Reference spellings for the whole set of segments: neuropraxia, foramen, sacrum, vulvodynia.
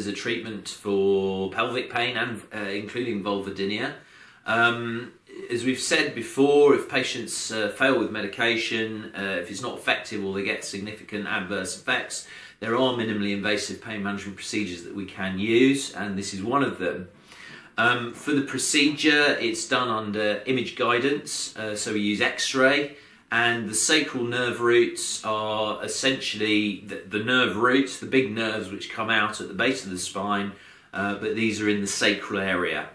is a treatment for pelvic pain and including vulvodynia. As we've said before, if patients fail with medication, if it's not effective or they get significant adverse effects, there are minimally invasive pain management procedures that we can use, and this is one of them. For the procedure, it's done under image guidance, so we use X-ray, and the sacral nerve roots are essentially the nerve roots, the big nerves which come out at the base of the spine, but these are in the sacral area.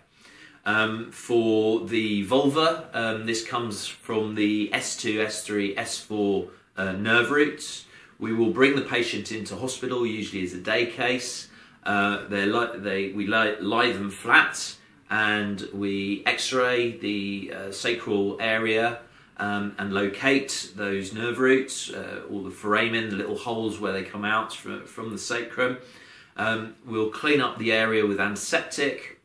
For the vulva, this comes from the S2, S3, S4 nerve roots. We will bring the patient into hospital, usually as a day case. We lie them flat and we X-ray the sacral area and locate those nerve roots, all the foramen, the little holes where they come out from the sacrum. We'll clean up the area with antiseptic,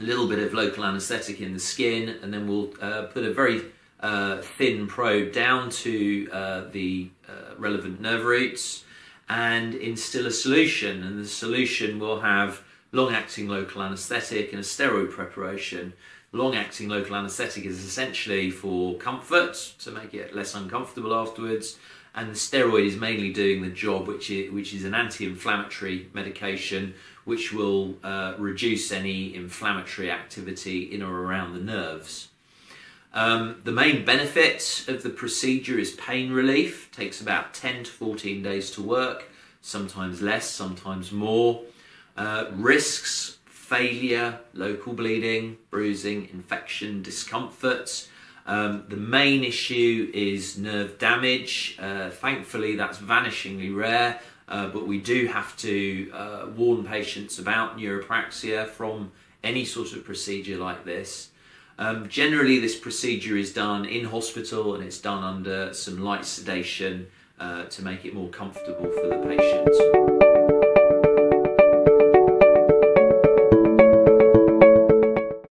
a little bit of local anaesthetic in the skin, and then we'll put a very thin probe down to the relevant nerve roots and instill a solution, and the solution will have long-acting local anaesthetic and a steroid preparation. Long-acting local anaesthetic is essentially for comfort, to make it less uncomfortable afterwards, and the steroid is mainly doing the job, which is an anti-inflammatory medication which will reduce any inflammatory activity in or around the nerves. The main benefit of the procedure is pain relief. It takes about 10 to 14 days to work, sometimes less, sometimes more. Risks: failure, local bleeding, bruising, infection, discomfort. The main issue is nerve damage. Thankfully, that's vanishingly rare, but we do have to warn patients about neuropraxia from any sort of procedure like this. Generally, this procedure is done in hospital and it's done under some light sedation to make it more comfortable for the patient.